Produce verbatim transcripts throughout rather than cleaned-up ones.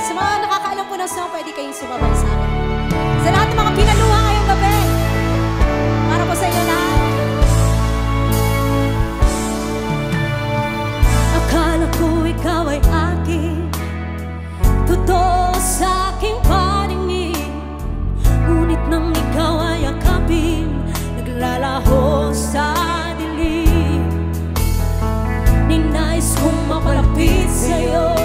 Sa mga nakakaalam po ng song, pwede kayong sumabay sa akin. Sa lahat ng mga pinaluha ngayong gabi, para po sa inyo lahat. Akala ko ikaw ay akin, totoo sa aking paningin. Ngunit nang ikaw ay akapin, naglalaho sa dilim. Ninais kong mapalapit sa'yo,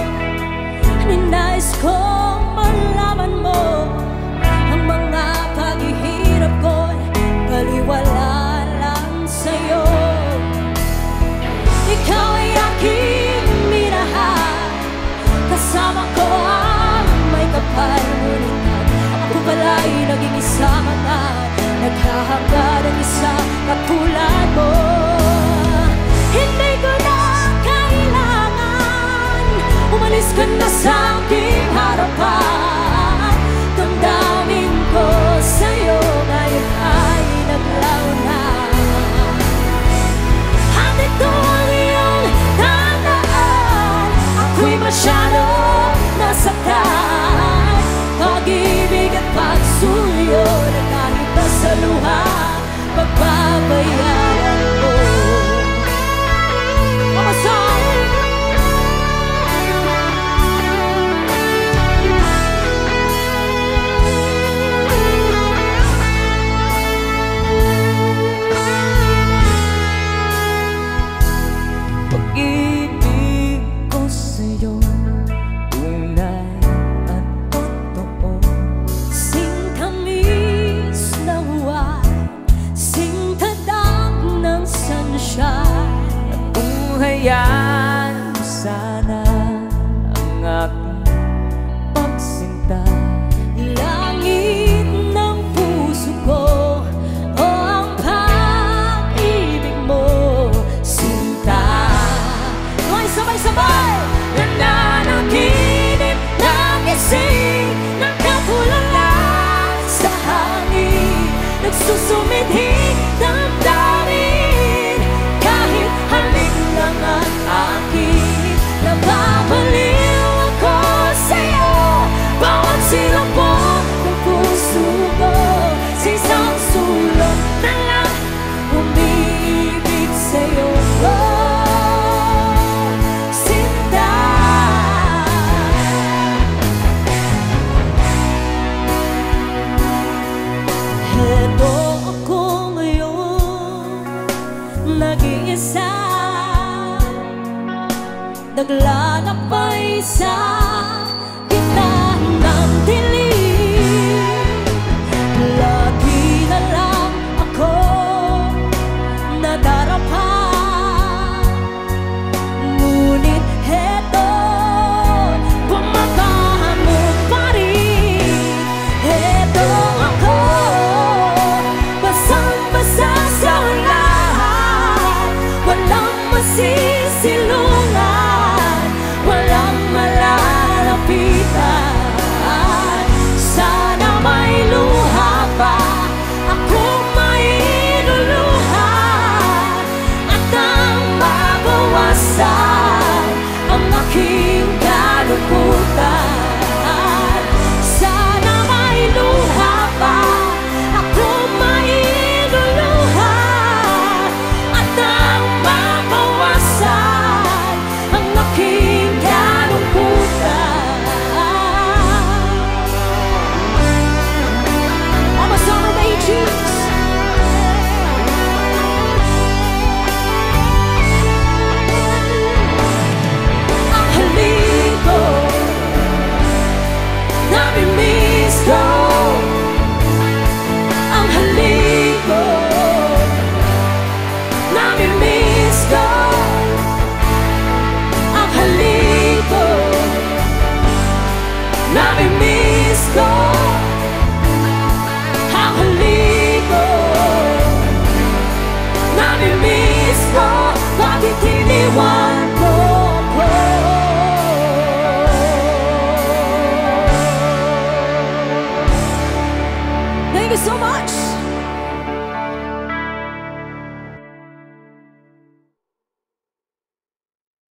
ninais kong malaman mo ang mga paghihirap ko'y baliwala lang sa'yo. Ikaw ay aking minahal, kasama ko ang may kapal. Ngunit ako pala'y naging isang na naghahangad ang isang katulad mo. Hindi ko na kailangan umalis ka na sa aking harapan. Damdamin ko sa'yo ngayon ay naglaw na. At ito ang iyong tandaan, ako'y masyadong nasaktan. Pag-ibig at pagsuyo na ganito sa luha, pagbabayaran ko. Pamasok! Yan sana ang aking pagsinta. Langit ng puso ko, o ang pag-ibig mo, sinta. Sabay, sabay, sabay! Nananaginip ng isip, nagkatulala sa hangin, nagsusumidhi damdamin, kahit halik lang ang akin. Nababaliw ako sa'yo, bawat silabot ng puso ko. Sa isang sulok na lang umiibig sa'yo. Oh, sinta. Heto ako ngayon, nag-iisa, naglalakbay sa